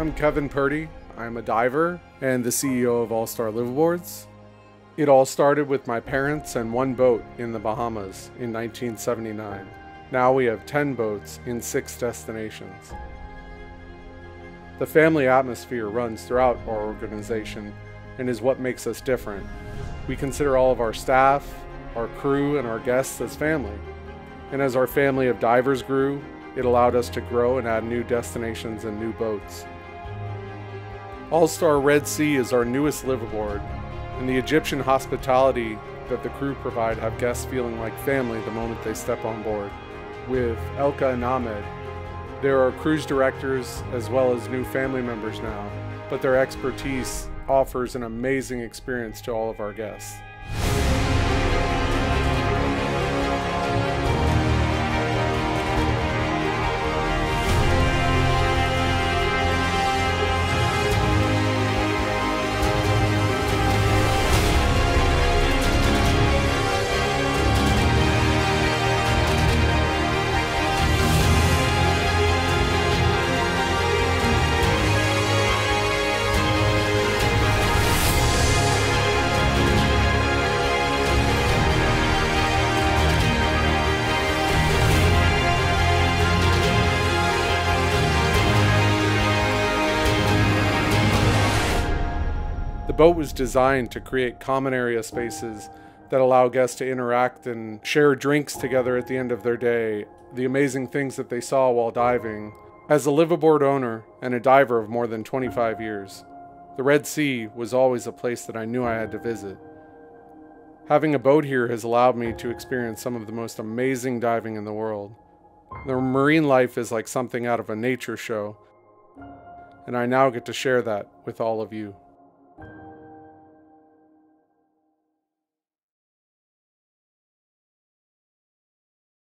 I'm Kevin Purdy. I'm a diver and the CEO of All Star Liveaboards. It all started with my parents and one boat in the Bahamas in 1979. Now we have 10 boats in 6 destinations. The family atmosphere runs throughout our organization and is what makes us different. We consider all of our staff, our crew, and our guests as family. And as our family of divers grew, it allowed us to grow and add new destinations and new boats. All Star Red Sea is our newest liveaboard, and the Egyptian hospitality that the crew provide have guests feeling like family the moment they step on board. With Elke and Ahmed, there are cruise directors as well as new family members now, but their expertise offers an amazing experience to all of our guests. The boat was designed to create common area spaces that allow guests to interact and share drinks together at the end of their day, the amazing things that they saw while diving. As a liveaboard owner and a diver of more than 25 years, the Red Sea was always a place that I knew I had to visit. Having a boat here has allowed me to experience some of the most amazing diving in the world. The marine life is like something out of a nature show, and I now get to share that with all of you.